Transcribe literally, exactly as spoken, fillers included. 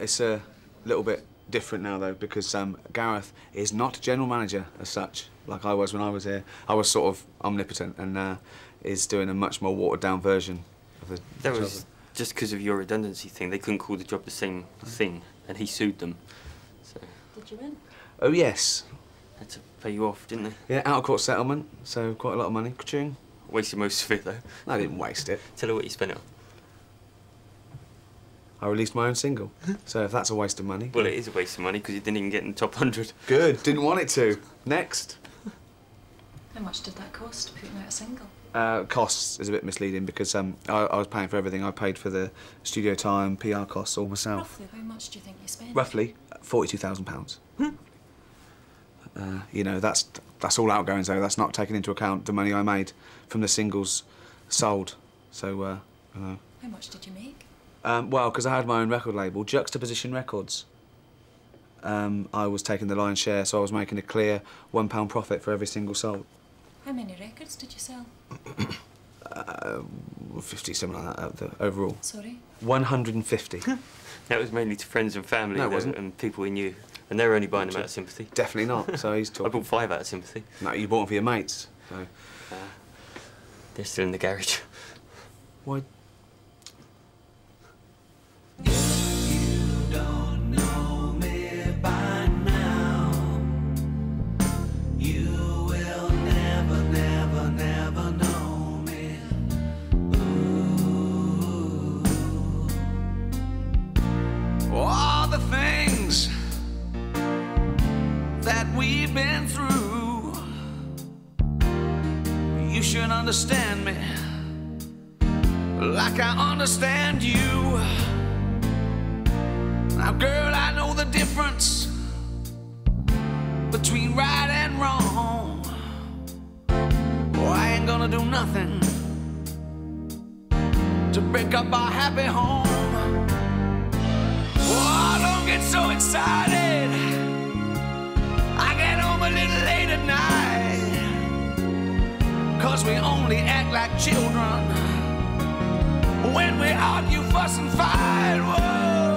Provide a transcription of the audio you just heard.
It's a little bit different now, though, because um, Gareth is not general manager as such, like I was when I was here. I was sort of omnipotent and uh, is doing a much more watered-down version of the That job. Was just because of your redundancy thing. They couldn't call the job the same thing, and he sued them. So. Did you win? Oh, yes. Had to pay you off, didn't they? Yeah, out-of-court settlement, so quite a lot of money. Ka-ching. Wasted most of it, though. I didn't waste it. Tell her what you spent it on. I released my own single, so if that's a waste of money... Well, it is a waste of money, because you didn't even get in the top one hundred. Good, didn't want it to. Next. How much did that cost, putting out a single? Uh, costs is a bit misleading, because um, I, I was paying for everything. I paid for the studio time, P R costs, all myself. Roughly, how much do you think you spent? Roughly, forty-two thousand pounds. Hmm. Uh, you know, that's, that's all outgoings, though. That's not taking into account the money I made from the singles sold. So, uh, you know. How much did you make? Um, well, because I had my own record label, Juxtaposition Records. Um, I was taking the lion's share, so I was making a clear one pound profit for every single sold. How many records did you sell? uh, fifty, something like that, the, overall. Sorry? one hundred and fifty. That was mainly to friends and family no, it wasn't. and people we knew, and they were only buying them out of sympathy. Definitely not, so he's talking. I bought five out of sympathy. No, you bought them for your mates, so... Uh, they're still in the garage. Why? We've been through. You should understand me like I understand you. Now, girl, I know the difference between right and wrong. Oh, I ain't gonna do nothing to break up our happy home. Oh, don't get so excited. I get home a little late at night, cause we only act like children when we argue, fuss and fight. Whoa.